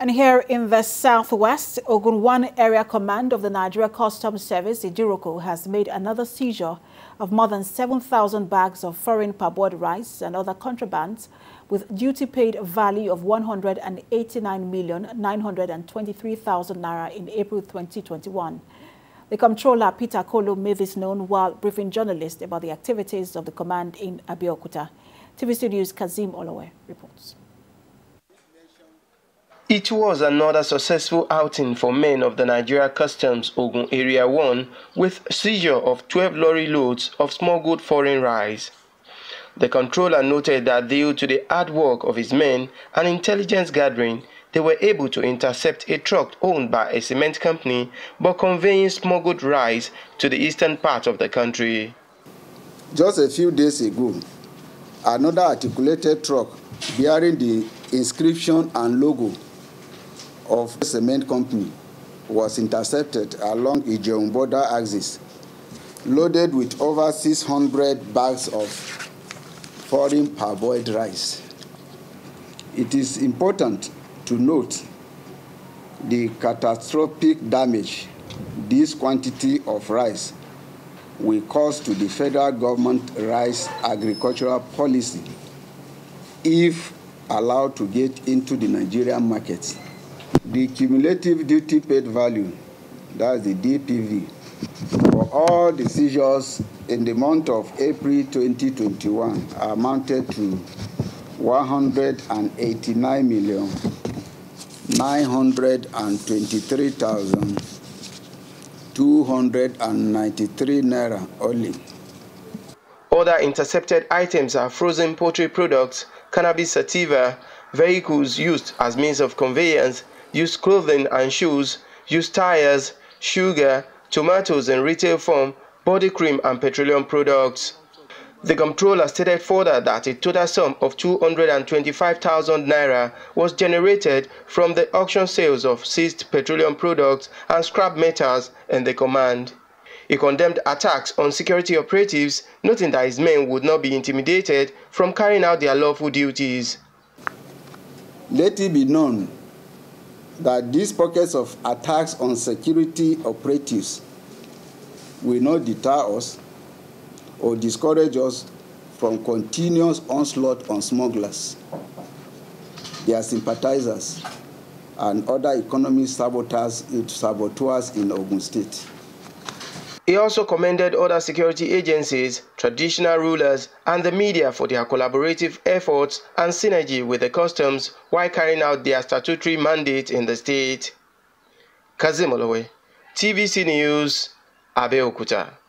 And here in the southwest, Ogun One Area Command of the Nigeria Customs Service, Idiroko, has made another seizure of more than 7,000 bags of foreign parboiled rice and other contrabands with duty paid value of 189,923,000 naira in April 2021. The Comptroller, Peter Kolo, made this known while briefing journalists about the activities of the command in Abiokuta. TVC News' Kazeem Olawe reports. It was another successful outing for men of the Nigeria Customs Ogun Area 1 with seizure of 12 lorry loads of smuggled foreign rice. The Comptroller noted that due to the hard work of his men and intelligence gathering, they were able to intercept a truck owned by a cement company but conveying smuggled rice to the eastern part of the country. Just a few days ago, another articulated truck bearing the inscription and logo of the cement company was intercepted along Ijeun border axis, loaded with over 600 bags of foreign parboiled rice. It is important to note the catastrophic damage this quantity of rice will cause to the federal government rice agricultural policy if allowed to get into the Nigerian markets. The cumulative duty paid value, that's the DPV, for all the seizures in the month of April 2021 amounted to 189,923,293 naira only. Other intercepted items are frozen poultry products, cannabis sativa, vehicles used as means of conveyance, used clothing and shoes, used tires, sugar, tomatoes in retail form, body cream and petroleum products. The Comptroller stated further that a total sum of 225,000 naira was generated from the auction sales of seized petroleum products and scrap metals in the command. He condemned attacks on security operatives, noting that his men would not be intimidated from carrying out their lawful duties. Let it be known that these pockets of attacks on security operatives will not deter us or discourage us from continuous onslaught on smugglers, their sympathizers, and other economic saboteurs in Ogun State. He also commended other security agencies, traditional rulers, and the media for their collaborative efforts and synergy with the customs while carrying out their statutory mandate in the state. Kazeem Olawe, TVC News, Abeokuta.